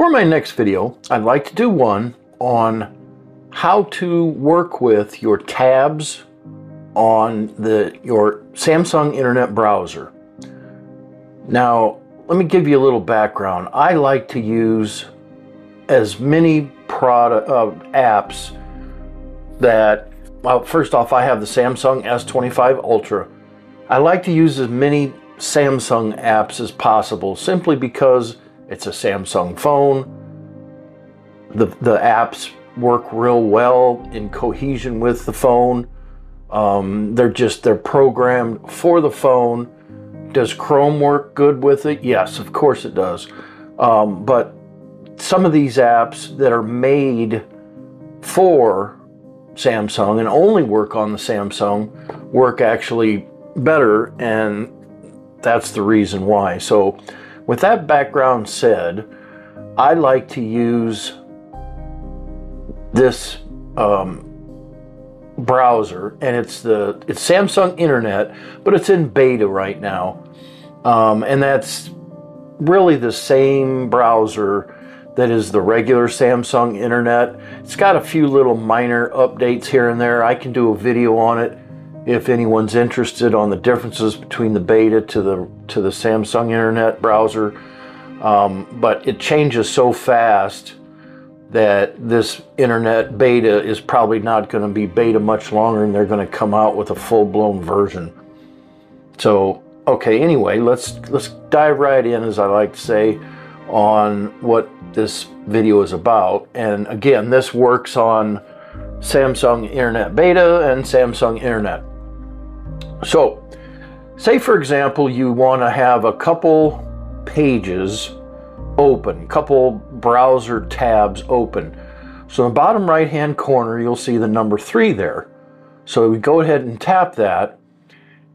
For my next video, I'd like to do one on how to work with your tabs on your Samsung Internet browser. Now, let me give you a little background. I like to use as many apps that, well, first off, I have the Samsung S25 Ultra. I like to use as many Samsung apps as possible simply because it's a Samsung phone. The apps work real well in cohesion with the phone. They're programmed for the phone. Does Chrome work good with it? Yes, of course it does. But some of these apps that are made for Samsung and only work on the Samsung work actually better, and that's the reason why. So with that background said, I like to use this browser, and it's Samsung Internet, but it's in beta right now, and that's really the same browser that is the regular Samsung Internet. It's got a few little minor updates here and there. I can do a video on it if anyone's interested on the differences between the beta to the Samsung Internet browser, but it changes so fast that this internet beta is probably not going to be beta much longer, and they're going to come out with a full-blown version. So, okay, anyway, let's dive right in, as I like to say, on what this video is about. And again, this works on Samsung Internet Beta and Samsung Internet. So, say for example, you want to have a couple pages open, couple browser tabs open. So in the bottom right hand corner, you'll see the number 3 there. So we go ahead and tap that,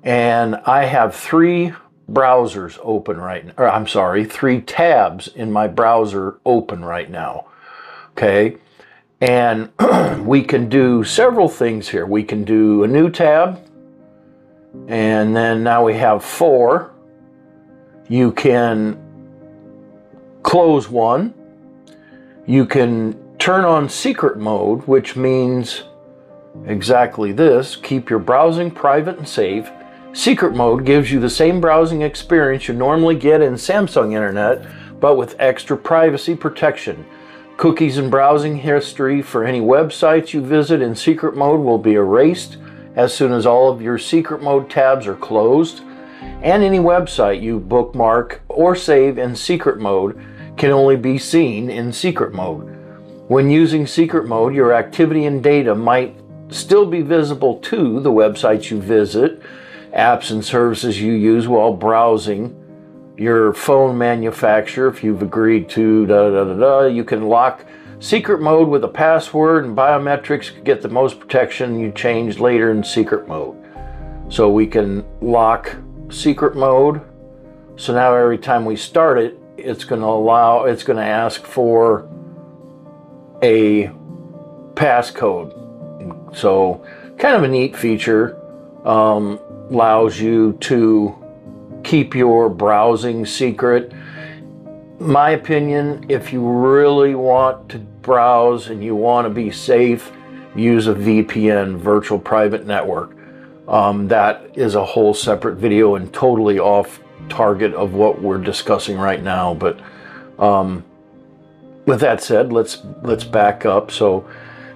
and I have 3 browsers open right now, or I'm sorry, 3 tabs in my browser open right now. Okay, and we can do several things here. We can do a new tab, and then now we have 4. You can close one. You can turn on secret mode, which means exactly this: keep your browsing private and safe. Secret mode gives you the same browsing experience you normally get in Samsung Internet, but with extra privacy protection. Cookies and browsing history for any websites you visit in secret mode will be erased as soon as all of your secret mode tabs are closed, and any website you bookmark or save in secret mode can only be seen in secret mode. When using secret mode, your activity and data might still be visible to the websites you visit, apps and services you use while browsing, your phone manufacturer, if you've agreed to you can lock secret mode with a password, and biometrics get the most protection you change later in secret mode. So we can lock secret mode. So now every time we start it, it's going to ask for a passcode. So kind of a neat feature, allows you to keep your browsing secret. My opinion, if you really want to browse and you want to be safe, use a VPN, virtual private network. That is a whole separate video and totally off target of what we're discussing right now. But with that said, let's back up. So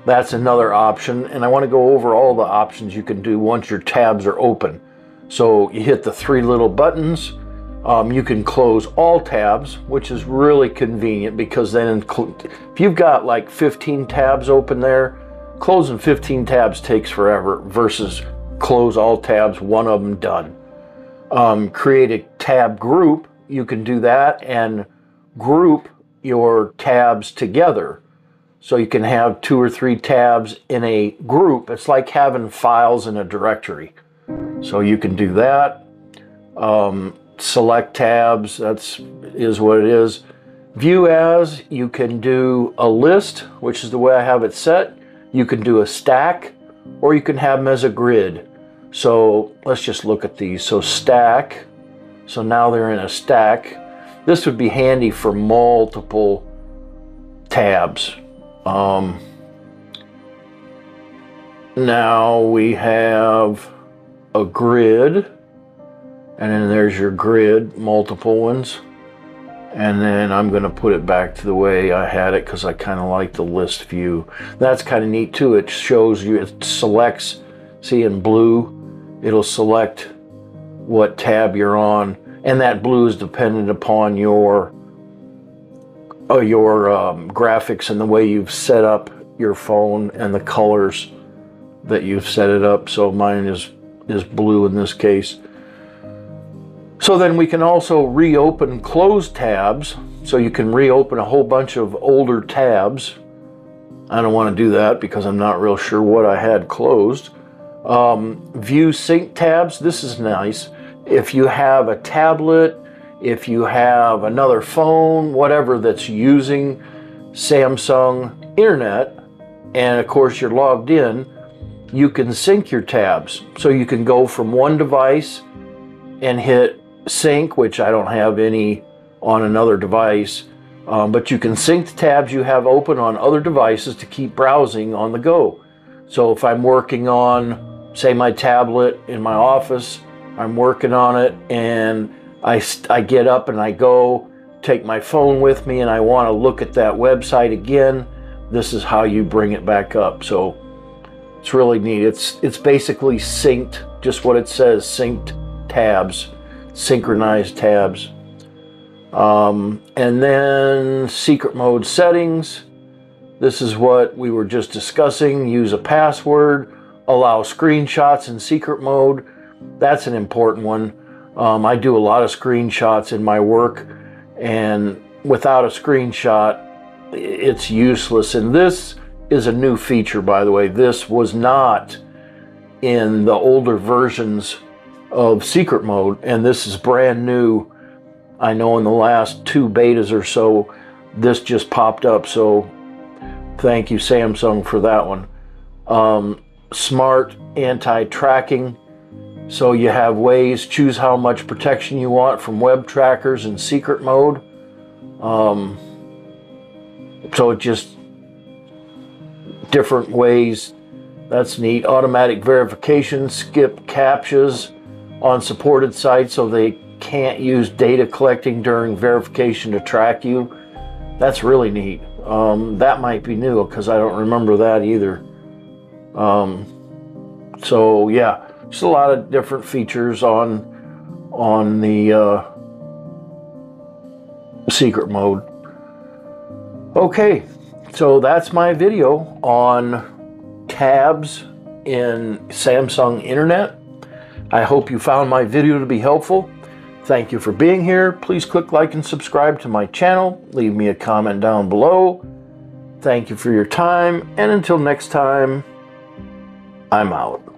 that's another option, and I want to go over all the options you can do once your tabs are open. So you hit the 3 little buttons. You can close all tabs, which is really convenient, because then if you've got like 15 tabs open there, closing 15 tabs takes forever versus close all tabs, one of them done. Create a tab group. You can do that and group your tabs together. So you can have 2 or 3 tabs in a group. It's like having files in a directory. So you can do that. Select tabs, is what it is. View as, you can do a list, which is the way I have it set. You can do a stack, or you can have them as a grid. So let's just look at these. So stack, so now they're in a stack. This would be handy for multiple tabs. Now we have a grid, and then there's your grid, multiple ones. And then I'm going to put it back to the way I had it because I kind of like the list view. That's kind of neat too. It shows you, it selects, see in blue, it'll select what tab you're on. And that blue is dependent upon your graphics and the way you've set up your phone and the colors that you've set it up. So mine is blue in this case. So then we can also reopen closed tabs. So you can reopen a whole bunch of older tabs. I don't want to do that because I'm not real sure what I had closed. View sync tabs. This is nice. If you have a tablet, if you have another phone, whatever that's using Samsung Internet, and of course you're logged in, you can sync your tabs. So you can go from one device and hit sync, which I don't have any on another device, but you can sync the tabs you have open on other devices to keep browsing on the go. So if I'm working on, say, my tablet in my office, I'm working on it and I get up and I go take my phone with me and I want to look at that website again, this is how you bring it back up. So it's really neat. It's basically synced, just what it says, synced tabs, synchronized tabs. And then secret mode settings. This is what we were just discussing. Use a password, allow screenshots in secret mode. That's an important one. I do a lot of screenshots in my work, and without a screenshot, it's useless. And this is a new feature, by the way. This was not in the older versions of secret mode, and this is brand new. I know in the last two betas or so, this just popped up, so thank you, Samsung, for that one. Smart anti-tracking. So you have ways, choose how much protection you want from web trackers in secret mode. So it just different ways. That's neat. Automatic verification, skip CAPTCHAs on supported sites so they can't use data collecting during verification to track you. That's really neat. That might be new because I don't remember that either. So yeah. Just a lot of different features on the secret mode. Okay, so that's my video on tabs in Samsung Internet. I hope you found my video to be helpful. Thank you for being here. Please click like and subscribe to my channel. Leave me a comment down below. Thank you for your time, and until next time, I'm out.